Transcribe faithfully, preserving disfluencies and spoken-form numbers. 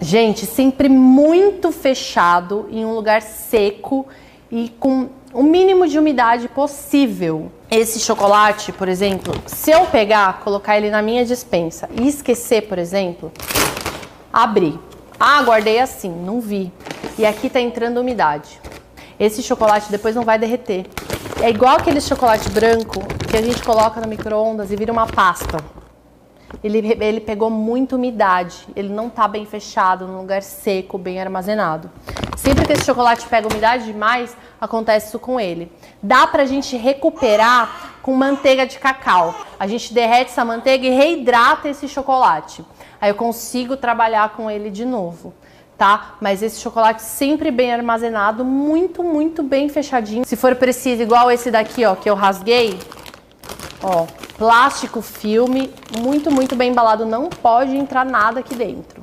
Gente, sempre muito fechado, em um lugar seco e com o mínimo de umidade possível. Esse chocolate, por exemplo, se eu pegar, colocar ele na minha dispensa e esquecer, por exemplo, abrir. Ah, guardei assim, não vi. E aqui tá entrando umidade. Esse chocolate depois não vai derreter. É igual aquele chocolate branco que a gente coloca no micro-ondas e vira uma pasta. Ele, ele pegou muita umidade, ele não tá bem fechado, num lugar seco, bem armazenado. Sempre que esse chocolate pega umidade demais, acontece isso com ele. Dá pra gente recuperar com manteiga de cacau. A gente derrete essa manteiga e reidrata esse chocolate. Aí eu consigo trabalhar com ele de novo, tá? Mas esse chocolate sempre bem armazenado, muito, muito bem fechadinho. Se for preciso, igual esse daqui, ó, que eu rasguei, ó, plástico, filme, muito, muito bem embalado. Não pode entrar nada aqui dentro.